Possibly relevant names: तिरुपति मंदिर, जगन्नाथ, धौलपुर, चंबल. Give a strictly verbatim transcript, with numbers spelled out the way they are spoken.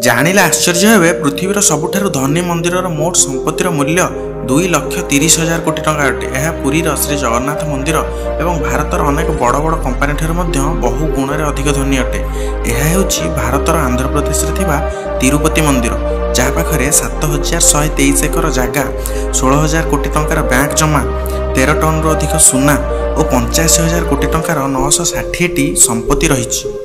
जानिले आश्चर्य हेबे पृथ्वीर सबुठारु धनी मंदिर मोट संपत्तिर मूल्य दुई लक्ष तीस हजार कोटी टंका अटे। यह पुरीर श्री जगन्नाथ मंदिर एवं भारतर अनेक बड़ बड़ कंपनी ठार बहु गुण रे अधिक धनी अटे। यह हेउछि भारतर आंध्र प्रदेश रे थिबा तिरुपति मंदिर, जहाँ पाखरे सात हजार शहे तेईस एकर जगह, षोल हजार कोटी टंकार बैंक जमा, तेरह टन रु अधिक सुना और पंचाशी हजार कोटी टंकार नौश षाठी टी संपत्ति रही।